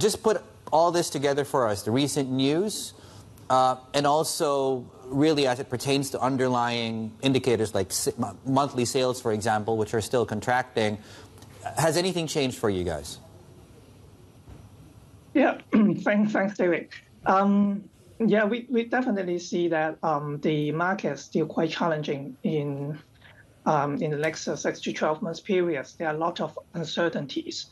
just put all this together for us, the recent news, and also really as it pertains to underlying indicators like monthly sales, for example, which are still contracting. Has anything changed for you guys? Yeah, thanks, David. Yeah, we definitely see that the market is still quite challenging in the next 6 to 12 months periods. There are a lot of uncertainties.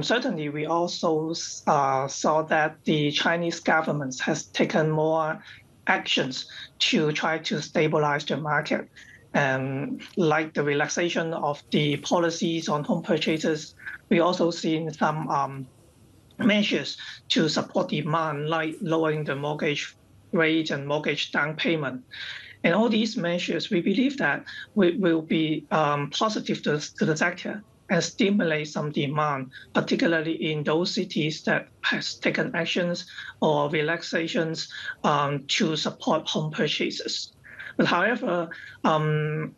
Certainly, we also saw that the Chinese government has taken more actions to try to stabilize the market, like the relaxation of the policies on home purchases. We also seen some measures to support demand, like lowering the mortgage rate and mortgage down payment. And all these measures, we believe that will be positive to the sector and stimulate some demand, particularly in those cities that has taken actions or relaxations to support home purchases. But however, the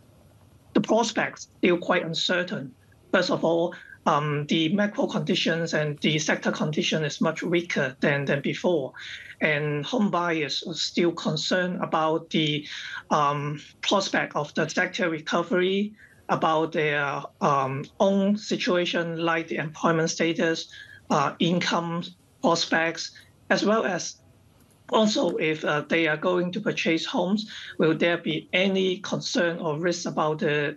prospects still quite uncertain. First of all, the macro conditions and the sector condition is much weaker than before, and home buyers are still concerned about the prospect of the sector recovery, about their own situation, like the employment status, income prospects, as well as also if they are going to purchase homes, will there be any concern or risk about the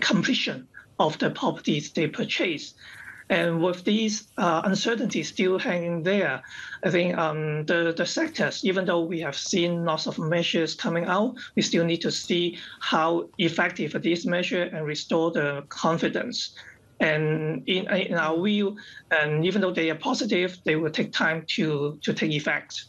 completion of the properties they purchase. And with these uncertainties still hanging there, I think the sectors, even though we have seen lots of measures coming out, we still need to see how effective these measures and restore the confidence. And in our view, and even though they are positive, they will take time to take effect.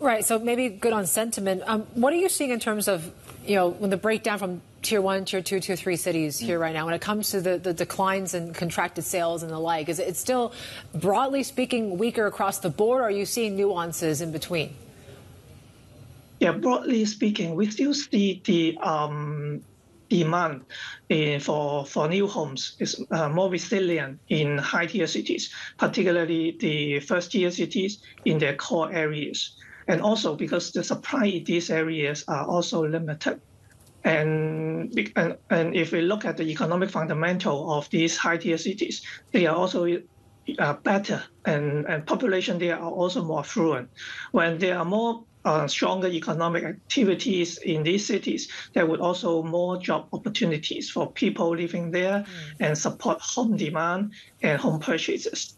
Right, so maybe good on sentiment. What are you seeing in terms of, you know, when the breakdown from Tier 1, Tier 2, Tier 3 cities here right now, when it comes to the declines in contracted sales and the like? Is it still, broadly speaking, weaker across the board, or are you seeing nuances in between? Yeah, broadly speaking, we still see the demand for new homes is more resilient in high-tier cities, particularly the first-tier cities in their core areas. And also because the supply in these areas are also limited. And if we look at the economic fundamental of these high-tier cities, they are also better, and population there are also more affluent. When there are more stronger economic activities in these cities, there would also more job opportunities for people living there and support home demand and home purchases.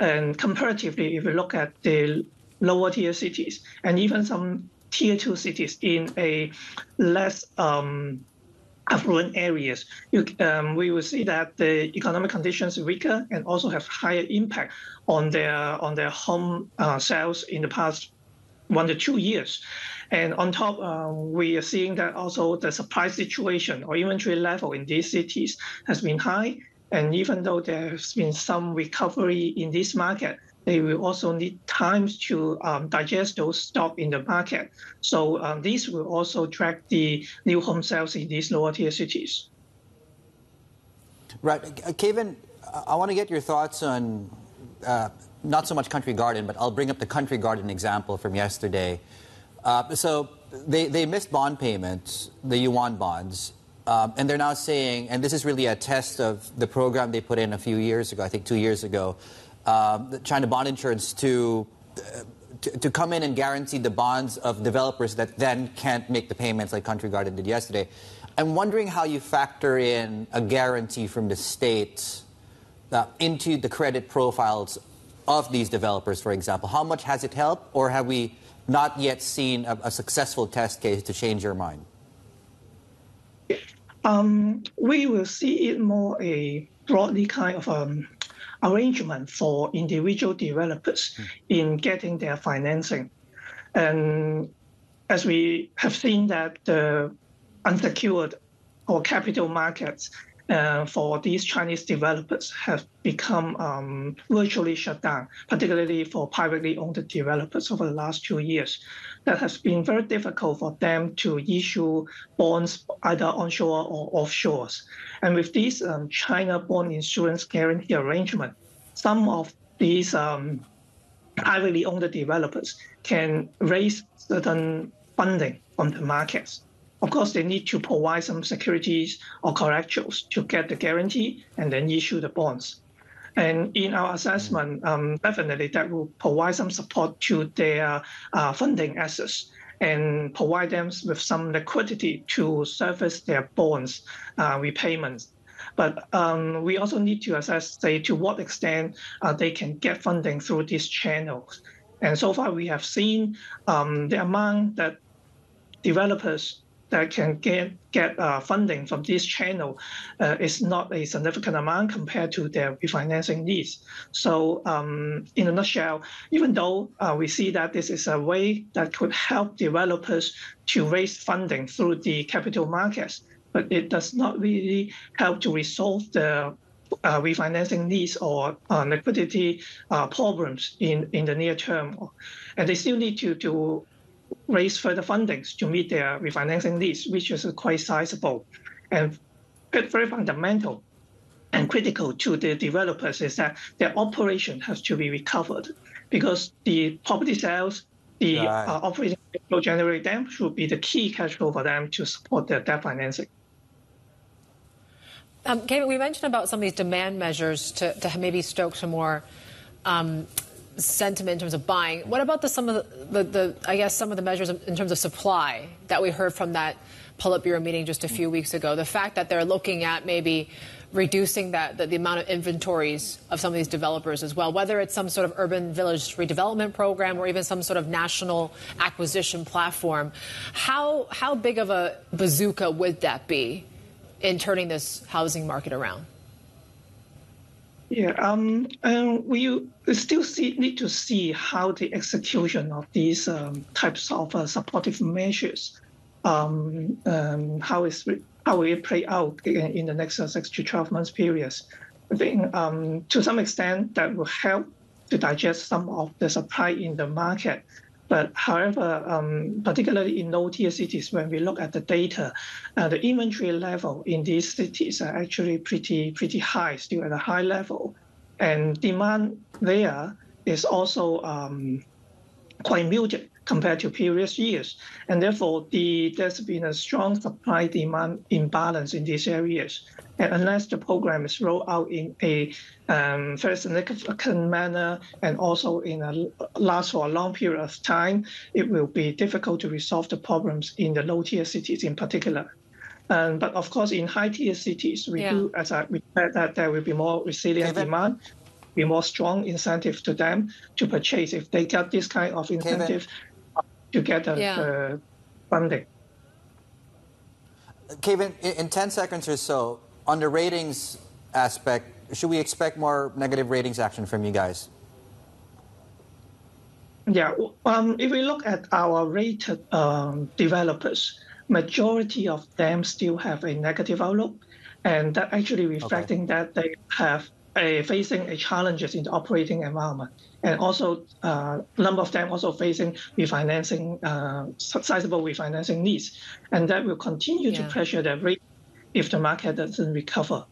And comparatively, if we look at the lower-tier cities and even some Tier 2 cities in a less affluent areas, we will see that the economic conditions are weaker and also have higher impact on their home sales in the past 1 to 2 years. And on top, we are seeing that also the supply situation or inventory level in these cities has been high. And even though there has been some recovery in this market, they will also need time to digest those stock in the market. So these will also track the new home sales in these lower tier cities. Right. Kaven, I want to get your thoughts on not so much Country Garden, but I'll bring up the Country Garden example from yesterday. So they missed bond payments, the yuan bonds, and they're now saying, and this is really a test of the program they put in a few years ago, I think 2 years ago, the China bond insurance to come in and guarantee the bonds of developers that then can't make the payments like Country Garden did yesterday. I'm wondering how you factor in a guarantee from the state into the credit profiles of these developers, for example. How much has it helped, or have we not yet seen a successful test case to change your mind? We will see it more a broadly kind of arrangement for individual developers in getting their financing. And as we have seen that the unsecured or capital markets for these Chinese developers have become virtually shut down, particularly for privately owned developers over the last 2 years. That has been very difficult for them to issue bonds either onshore or offshore. And with this China bond insurance guarantee arrangement, some of these privately owned developers can raise certain funding from the markets. Of course, they need to provide some securities or collaterals to get the guarantee and then issue the bonds. And in our assessment, definitely that will provide some support to their funding assets and provide them with some liquidity to service their bonds repayments. But we also need to assess, say, to what extent they can get funding through these channels. And so far, we have seen the amount that developers that can get funding from this channel is not a significant amount compared to their refinancing needs. So in a nutshell, even though we see that this is a way that could help developers to raise funding through the capital markets, but it does not really help to resolve the refinancing needs or liquidity problems in the near term. And they still need to raise further fundings to meet their refinancing needs, which is quite sizable. And very fundamental and critical to the developers is that their operation has to be recovered, because the property sales, the operating cash flow generated them should be the key cash flow for them to support their debt financing. Kaven, we mentioned about some of these demand measures to maybe stoke some more sentiment in terms of buying. What about some of the measures in terms of supply that we heard from that Politburo meeting just a few weeks ago? The fact that they're looking at maybe reducing the amount of inventories of some of these developers as well, whether it's some sort of urban village redevelopment program or even some sort of national acquisition platform. How big of a bazooka would that be in turning this housing market around? Yeah, and we still need to see how the execution of these types of supportive measures, how will it play out in the next 6 to 12 months periods. I think to some extent that will help to digest some of the supply in the market. But however, particularly in low-tier cities, when we look at the data, the inventory level in these cities are actually pretty high, still at a high level. And demand there is also quite muted compared to previous years. And therefore, there's been a strong supply-demand imbalance in these areas. And unless the program is rolled out in a very significant manner and also in a last for a long period of time, it will be difficult to resolve the problems in the low-tier cities in particular. But of course, in high-tier cities, we do, as I said, that there will be more resilient demand, be more strong incentive to them to purchase if they get this kind of incentive to get the funding. Kaven, in 10 seconds or so, on the ratings aspect, should we expect more negative ratings action from you guys? Yeah, if we look at our rated developers, majority of them still have a negative outlook, and that actually reflecting that they have facing challenges in the operating environment, and also a number of them also facing refinancing, sizable refinancing needs, and that will continue to pressure their rate if the market doesn't recover.